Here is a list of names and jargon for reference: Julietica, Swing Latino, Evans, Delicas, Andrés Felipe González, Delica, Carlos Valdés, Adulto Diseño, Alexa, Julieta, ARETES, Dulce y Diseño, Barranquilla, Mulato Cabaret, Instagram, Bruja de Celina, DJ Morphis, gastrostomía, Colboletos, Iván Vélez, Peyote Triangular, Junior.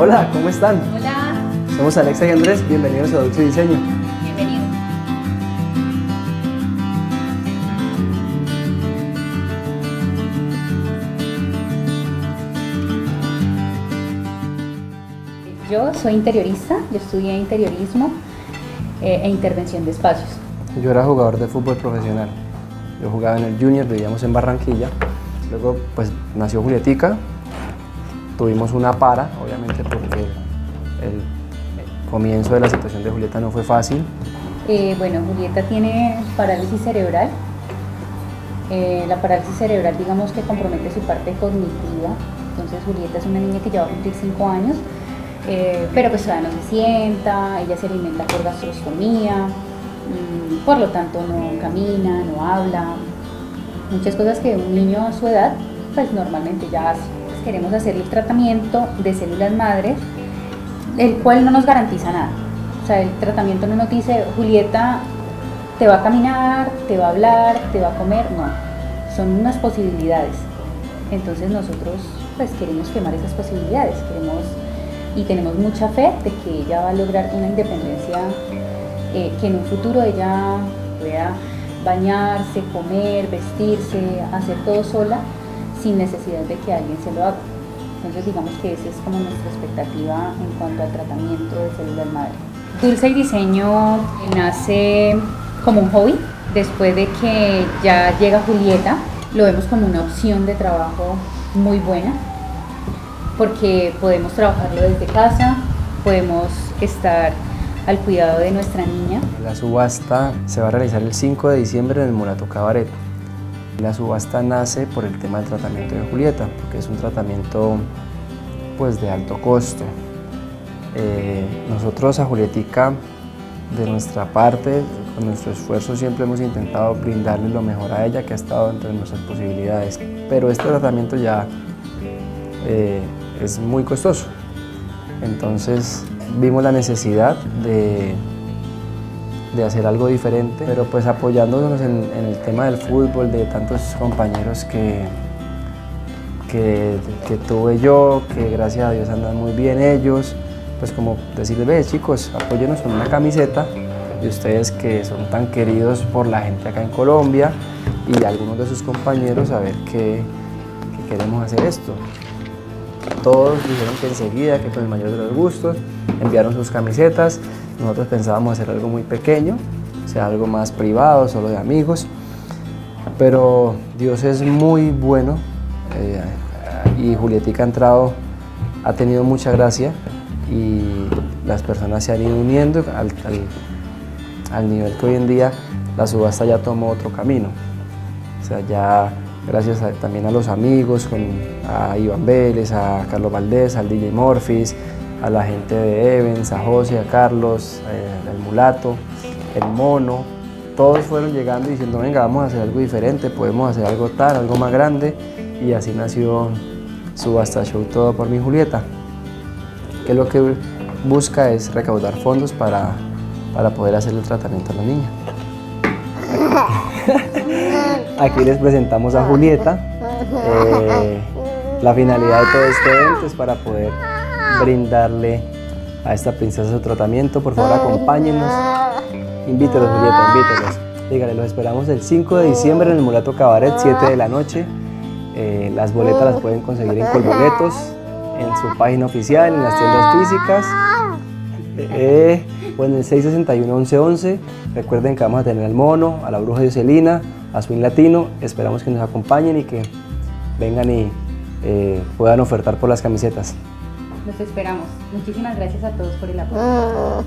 Hola, ¿cómo están? Hola. Somos Alexa y Andrés, bienvenidos a Adulto Diseño. Bienvenidos. Yo soy interiorista, yo estudié interiorismo e intervención de espacios. Yo era jugador de fútbol profesional. Yo jugaba en el Junior, vivíamos en Barranquilla. Luego pues nació Julietica, tuvimos una para, obviamente porque el comienzo de la situación de Julieta no fue fácil. Bueno, Julieta tiene parálisis cerebral. La parálisis cerebral digamos que compromete su parte cognitiva, entonces Julieta es una niña que ya va a cumplir 5 años, pero pues todavía no se sienta, ella se alimenta por gastrostomía, por lo tanto no camina, no habla, muchas cosas que un niño a su edad pues normalmente ya hace. Queremos hacerle el tratamiento de células madres, el cual no nos garantiza nada. O sea, el tratamiento no nos dice, Julieta te va a caminar, te va a hablar, te va a comer, no. Son unas posibilidades. Entonces nosotros pues queremos quemar esas posibilidades, queremos y tenemos mucha fe de que ella va a lograr una independencia, que en un futuro ella pueda bañarse, comer, vestirse, hacer todo sola, sin necesidad de que alguien se lo haga. Entonces digamos que esa es como nuestra expectativa en cuanto al tratamiento de células madre. Dulce y Diseño nace como un hobby. Después de que ya llega Julieta, lo vemos como una opción de trabajo muy buena, porque podemos trabajarlo desde casa, podemos estar al cuidado de nuestra niña. La subasta se va a realizar el 5 de diciembre en el Mulato Cabaret. La subasta nace por el tema del tratamiento de Julieta, porque es un tratamiento pues de alto costo. Nosotros a Julietica, de nuestra parte, con nuestro esfuerzo siempre hemos intentado brindarle lo mejor a ella que ha estado entre nuestras posibilidades, pero este tratamiento ya es muy costoso. Entonces vimos la necesidad de hacer algo diferente, pero pues apoyándonos en el tema del fútbol, de tantos compañeros que tuve yo, que gracias a Dios andan muy bien ellos, pues como decirles, ve chicos, apóyenos con una camiseta de ustedes que son tan queridos por la gente acá en Colombia, y algunos de sus compañeros a ver que queremos hacer esto. Todos dijeron que enseguida, que con el mayor de los gustos, enviaron sus camisetas. Nosotros pensábamos hacer algo muy pequeño, o sea, algo más privado, solo de amigos, pero Dios es muy bueno, y Julietica ha entrado, ha tenido mucha gracia y las personas se han ido uniendo al nivel que hoy en día la subasta ya tomó otro camino. O sea, ya gracias también a los amigos, a Iván Vélez, a Carlos Valdés, al DJ Morphis, a la gente de Evans, a José, a Carlos, el Mulato, el Mono, todos fueron llegando y diciendo, venga, vamos a hacer algo diferente, podemos hacer algo tal, algo más grande, y así nació Subasta Show Todo por mi Julieta, que lo que busca es recaudar fondos para poder hacerle el tratamiento a la niña. Aquí les presentamos a Julieta. La finalidad de todo este evento es para poder brindarle a esta princesa su tratamiento. Por favor, acompáñenos. Invítelos, Julieta, invítelos. Dígale, los esperamos el 5 de diciembre en el Mulato Cabaret, 7 de la noche. Las boletas las pueden conseguir en Colboletos, en su página oficial, en las tiendas físicas. Bueno, en el 661-1111. Recuerden que vamos a tener al Mono, a la Bruja de Celina, a Swing Latino. Esperamos que nos acompañen y que vengan y puedan ofertar por las camisetas. Los esperamos. Muchísimas gracias a todos por el apoyo.